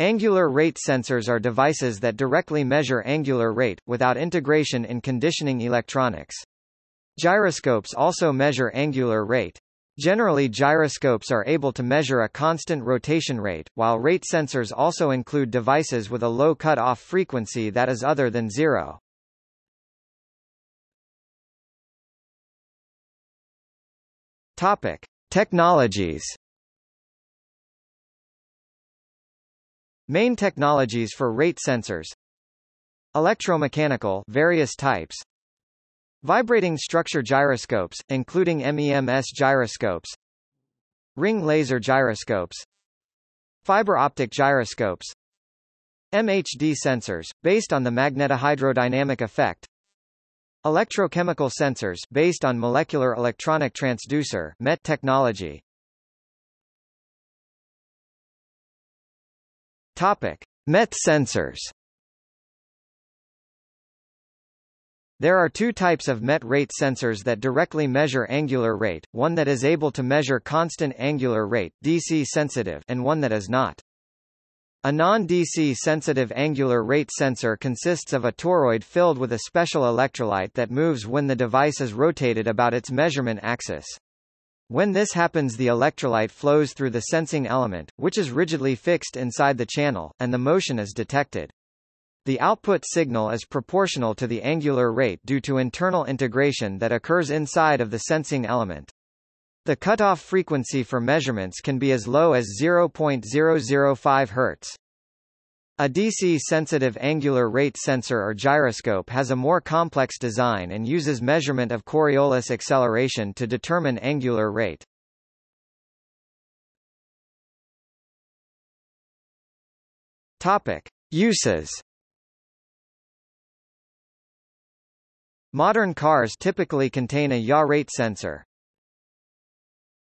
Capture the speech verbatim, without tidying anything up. Angular rate sensors are devices that directly measure angular rate, without integration in conditioning electronics. Gyroscopes also measure angular rate. Generally, gyroscopes are able to measure a constant rotation rate, while rate sensors also include devices with a low cut-off frequency that is other than zero. Topic: Technologies. Main technologies for rate sensors: electromechanical, various types; vibrating structure gyroscopes, including MEMS gyroscopes; ring laser gyroscopes; fiber optic gyroscopes; M H D sensors, based on the magnetohydrodynamic effect; electrochemical sensors, based on molecular electronic transducer (M E T) technology. Topic: M E T sensors. There are two types of M E T rate sensors that directly measure angular rate, one that is able to measure constant angular rate (D C sensitive) and one that is not. A non-D C sensitive angular rate sensor consists of a toroid filled with a special electrolyte that moves when the device is rotated about its measurement axis. When this happens, the electrolyte flows through the sensing element, which is rigidly fixed inside the channel, and the motion is detected. The output signal is proportional to the angular rate due to internal integration that occurs inside of the sensing element. The cutoff frequency for measurements can be as low as zero point zero zero five hertz. A D C-sensitive angular rate sensor or gyroscope has a more complex design and uses measurement of Coriolis acceleration to determine angular rate. Topic: Uses. Modern cars typically contain a yaw rate sensor.